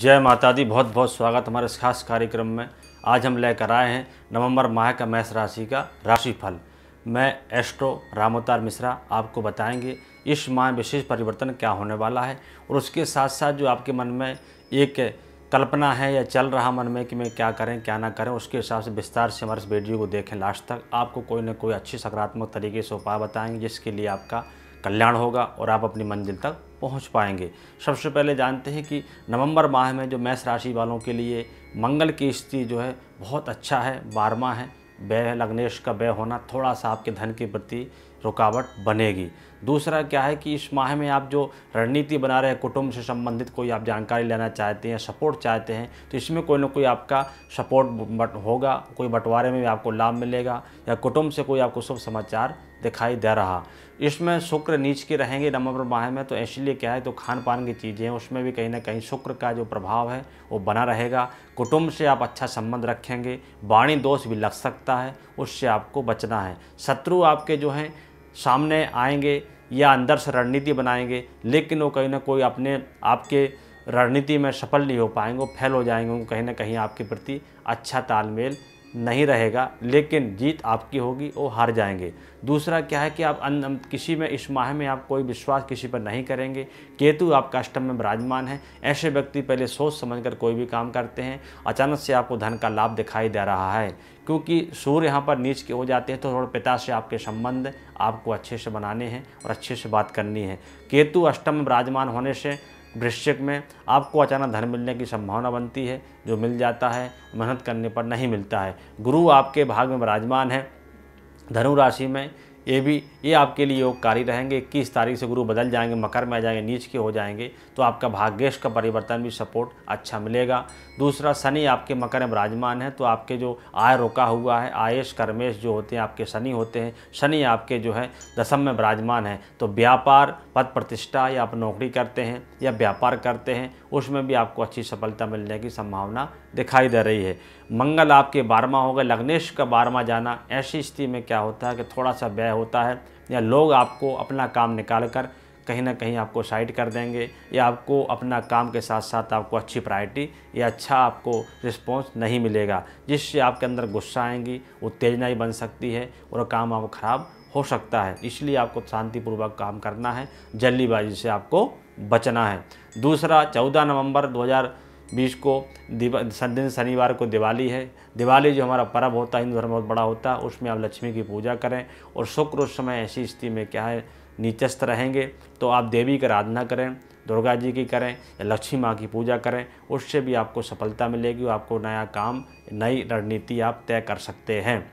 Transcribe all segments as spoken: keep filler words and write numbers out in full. जय माता दी। बहुत बहुत स्वागत हमारे इस खास कार्यक्रम में। आज हम लेकर आए हैं नवम्बर माह का मेष राशि का राशिफल। मैं एस्ट्रो राम अवतार मिश्रा आपको बताएंगे इस माह विशेष परिवर्तन क्या होने वाला है, और उसके साथ साथ जो आपके मन में एक कल्पना है या चल रहा मन में कि मैं क्या करें क्या ना करें, उसके हिसाब से विस्तार से हमारे इस वीडियो को देखें लास्ट तक। आपको कोई ना कोई अच्छी सकारात्मक तरीके से उपाय बताएंगे जिसके लिए आपका कल्याण होगा और आप अपनी मंजिल तक पहुंच पाएंगे। सबसे पहले जानते हैं कि नवंबर माह में जो मेष राशि वालों के लिए मंगल की स्थिति जो है बहुत अच्छा है, बारहवां है, व्यय लग्नेश का व्यय होना थोड़ा सा आपके धन के प्रति रुकावट बनेगी। दूसरा क्या है कि इस माह में आप जो रणनीति बना रहे हैं, कुटुंब से संबंधित कोई आप जानकारी लेना चाहते हैं, सपोर्ट चाहते हैं, तो इसमें कोई ना कोई आपका सपोर्ट होगा, कोई बंटवारे में भी आपको लाभ मिलेगा, या कुटुंब से कोई आपको शुभ समाचार दिखाई दे रहा। इसमें शुक्र नीच के रहेंगे नवम्बर माह में, तो इसलिए क्या है तो खान पान की चीज़ें हैं उसमें भी कहीं ना कहीं शुक्र का जो प्रभाव है वो बना रहेगा। कुटुंब से आप अच्छा संबंध रखेंगे, वाणी दोष भी लग सकता है, उससे आपको बचना है। शत्रु आपके जो हैं सामने आएंगे या अंदर से रणनीति बनाएंगे, लेकिन वो कहीं ना कोई अपने आपके रणनीति में सफल नहीं हो पाएंगे, वो फेल हो जाएंगे, उनको कहीं ना कहीं आपके प्रति अच्छा तालमेल नहीं रहेगा, लेकिन जीत आपकी होगी, वो हार जाएंगे। दूसरा क्या है कि आप अन किसी में इस माह में आप कोई विश्वास किसी पर नहीं करेंगे। केतु आपका अष्टम में विराजमान है, ऐसे व्यक्ति पहले सोच समझकर कोई भी काम करते हैं, अचानक से आपको धन का लाभ दिखाई दे रहा है। क्योंकि सूर्य यहाँ पर नीच के हो जाते हैं तो थोड़ा पिता से आपके संबंध आपको अच्छे से बनाने हैं और अच्छे से बात करनी है। केतु अष्टम में विराजमान होने से वृश्चिक में आपको अचानक धन मिलने की संभावना बनती है, जो मिल जाता है मेहनत करने पर नहीं मिलता है। गुरु आपके भाग में विराजमान है धनु राशि में, ये भी ये आपके लिए योगकारी रहेंगे। इक्कीस तारीख से गुरु बदल जाएंगे, मकर में आ जाएंगे, नीच के हो जाएंगे, तो आपका भाग्येश का परिवर्तन भी सपोर्ट अच्छा मिलेगा। दूसरा शनि आपके मकर में विराजमान है, तो आपके जो आय रोका हुआ है, आयेश कर्मेश जो होते हैं आपके शनि होते हैं, शनि आपके जो है दशम में विराजमान है, तो व्यापार पद प्रतिष्ठा या आप नौकरी करते हैं या व्यापार करते हैं उसमें भी आपको अच्छी सफलता मिलने की संभावना दिखाई दे रही है। मंगल आपके बारहवां हो गए, लग्नेश का बारहवां जाना, ऐसी स्थिति में क्या होता है कि थोड़ा सा व्यय होता है, या लोग आपको अपना काम निकाल कर कहीं ना कहीं आपको साइड कर देंगे, या आपको अपना काम के साथ साथ आपको अच्छी प्रायोरिटी या अच्छा आपको रिस्पॉन्स नहीं मिलेगा, जिससे आपके अंदर गुस्सा आएंगी, उत्तेजना ही बन सकती है और काम आपको खराब हो सकता है। इसलिए आपको शांतिपूर्वक काम करना है, जल्दीबाजी से आपको बचना है। दूसरा चौदह नवंबर दो हज़ार बीस को दिन शनिवार को दिवाली है। दिवाली जो हमारा पर्व होता है, हिंदू धर्म बहुत बड़ा होता है, उसमें आप लक्ष्मी की पूजा करें। और शुक्र उस समय ऐसी स्थिति में क्या है नीचस्थ रहेंगे, तो आप देवी की आराधना करें, दुर्गा जी की करें या लक्ष्मी माँ की पूजा करें, उससे भी आपको सफलता मिलेगी और आपको नया काम नई रणनीति आप तय कर सकते हैं।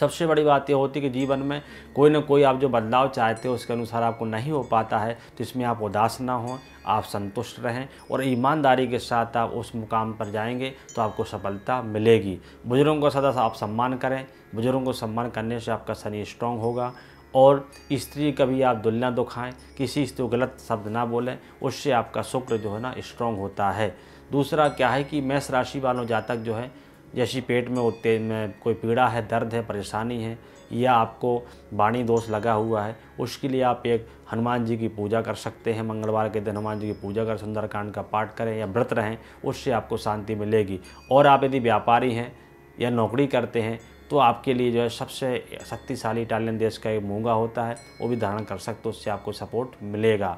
सबसे बड़ी बात यह होती है कि जीवन में कोई ना कोई आप जो बदलाव चाहते हो उसके अनुसार आपको नहीं हो पाता है, तो इसमें आप उदास ना हों, आप संतुष्ट रहें और ईमानदारी के साथ आप उस मुकाम पर जाएंगे तो आपको सफलता मिलेगी। बुजुर्गों का सदा आप सम्मान करें, बुजुर्गों को सम्मान करने से आपका शनि स्ट्रांग होगा। और स्त्री कभी आप दुल ना दुखाएँ, किसी स्त्री को गलत शब्द ना बोलें, उससे आपका शुक्र जो है ना स्ट्रांग होता है। दूसरा क्या है कि मेष राशि वालों जातक जो है जैसी पेट में उत्ते में कोई पीड़ा है, दर्द है, परेशानी है, या आपको वाणी दोष लगा हुआ है, उसके लिए आप एक हनुमान जी की पूजा कर सकते हैं। मंगलवार के दिन हनुमान जी की पूजा कर सुंदरकांड का पाठ करें या व्रत रहें, उससे आपको शांति मिलेगी। और आप यदि व्यापारी हैं या नौकरी करते हैं तो आपके लिए जो है सबसे शक्तिशाली इटालियन देश का एक मूंगा होता है, वो भी धारण कर सकते हो, उससे आपको सपोर्ट मिलेगा।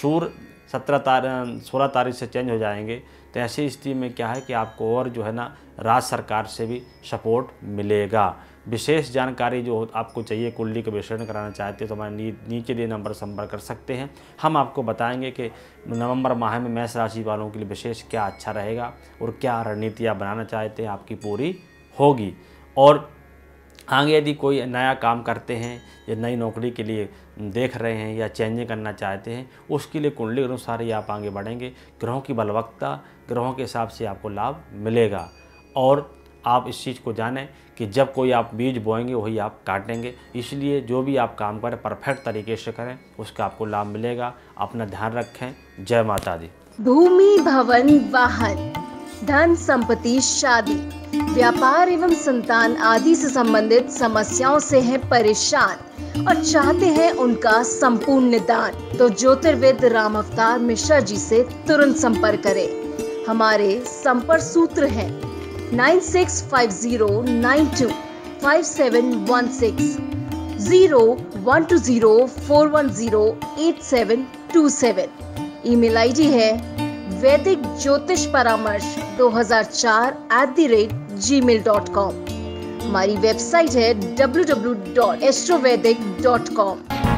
सूर्य सत्रह तारीख सोलह तारीख से चेंज हो जाएंगे, तो ऐसी स्थिति में क्या है कि आपको और जो है ना राज्य सरकार से भी सपोर्ट मिलेगा। विशेष जानकारी जो आपको चाहिए, कुंडली का विश्लेषण कराना चाहते हैं तो हमारे नी, नीचे दिए नंबर संपर्क कर सकते हैं। हम आपको बताएंगे कि नवंबर माह में मेष राशि वालों के लिए विशेष क्या अच्छा रहेगा और क्या रणनीति आप बनाना चाहते हैं आपकी पूरी होगी। और आगे यदि कोई नया काम करते हैं या नई नौकरी के लिए देख रहे हैं या चेंजिंग करना चाहते हैं, उसके लिए कुंडली अनुसार ही आप आगे बढ़ेंगे। ग्रहों की बलवत्ता ग्रहों के हिसाब से आपको लाभ मिलेगा। और आप इस चीज़ को जानें कि जब कोई आप बीज बोएंगे वही आप काटेंगे, इसलिए जो भी आप काम करें परफेक्ट तरीके से करें, उसका आपको लाभ मिलेगा। अपना ध्यान रखें। जय माता दी। भूमि भवन वाहन धन संपत्ति शादी व्यापार एवं संतान आदि से संबंधित समस्याओं से हैं परेशान और चाहते हैं उनका संपूर्ण निदान, तो ज्योतिर्विद राम अवतार मिश्रा जी से तुरंत संपर्क करें। हमारे संपर्क सूत्र हैं nine six five zero nine two five seven one six zero one two zero four one zero eight seven two seven. Email ID है वैदिक ज्योतिष परामर्श दो हज़ार चार at the rate Gmail dot com. हमारी वेबसाइट है W W dot astro Vaidik dot com.